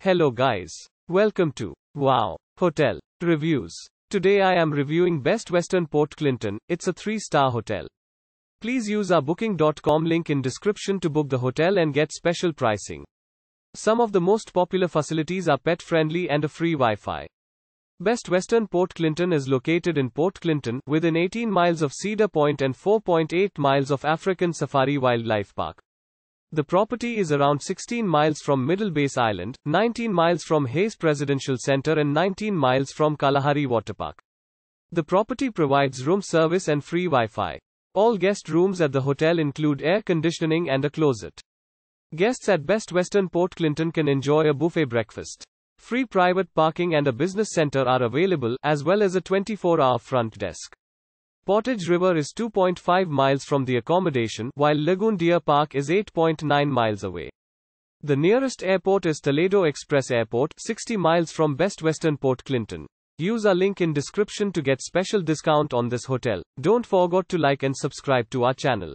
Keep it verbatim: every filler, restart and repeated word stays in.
Hello guys. Welcome to Wow Hotel Reviews. Today I am reviewing Best Western Port Clinton. It's a three-star hotel. Please use our booking dot com link in description to book the hotel and get special pricing. Some of the most popular facilities are pet-friendly and a free Wi-Fi. Best Western Port Clinton is located in Port Clinton, within eighteen miles of Cedar Point and four point eight miles of African Safari Wildlife Park. The property is around sixteen miles from Middle Bass Island, nineteen miles from Hayes Presidential Center and nineteen miles from Kalahari Waterpark. The property provides room service and free Wi-Fi. All guest rooms at the hotel include air conditioning and a closet. Guests at Best Western Port Clinton can enjoy a buffet breakfast. Free private parking and a business center are available, as well as a twenty-four hour front desk. Portage River is two point five miles from the accommodation, while Lagoon Deer Park is eight point nine miles away. The nearest airport is Toledo Express Airport, sixty miles from Best Western Port Clinton. Use our link in description to get special discount on this hotel. Don't forget to like and subscribe to our channel.